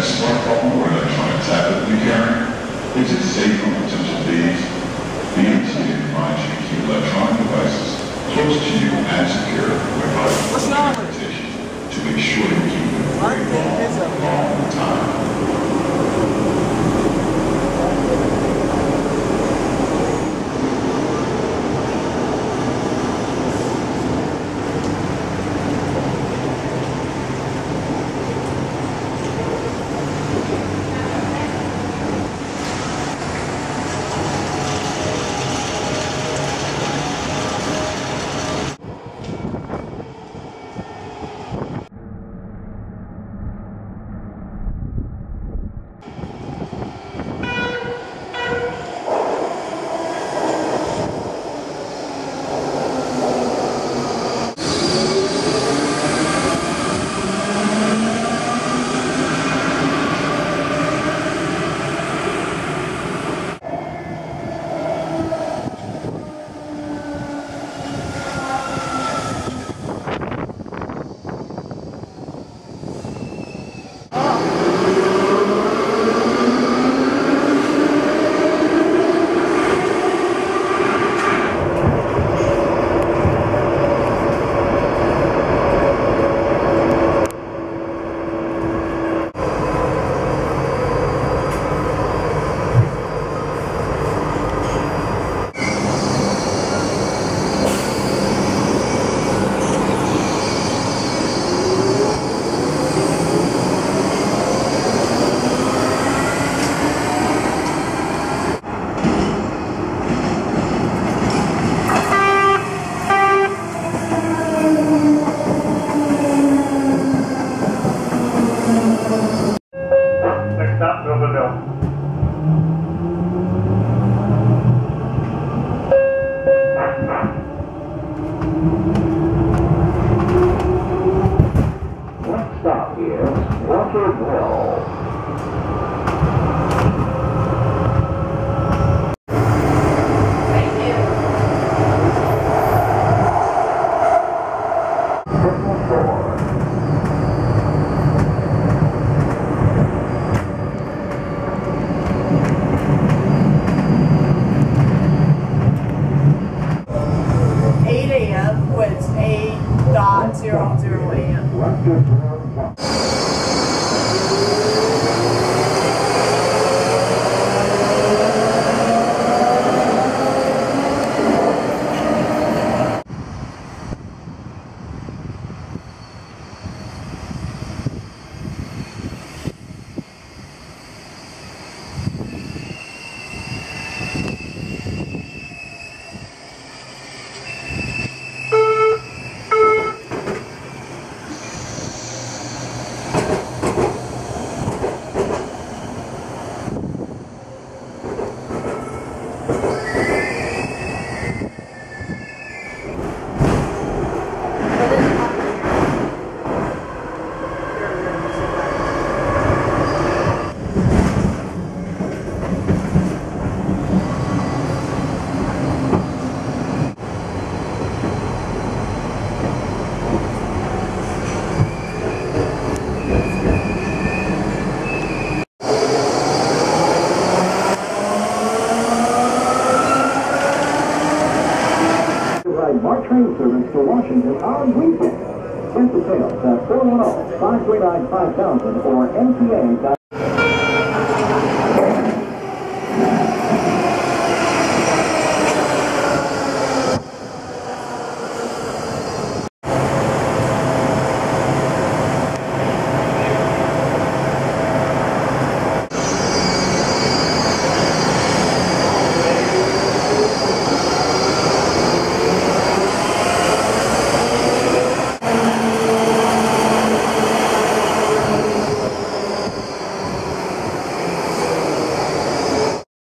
a smartphone or electronic tablet in the carry is it safe from potential thieves? The MTA reminds you to keep electronic devices close to you and secure with documentation to make sure you keep them away for a long time. Train service to Washington on weekends. Get the sales at 410-539-5000 or MTA.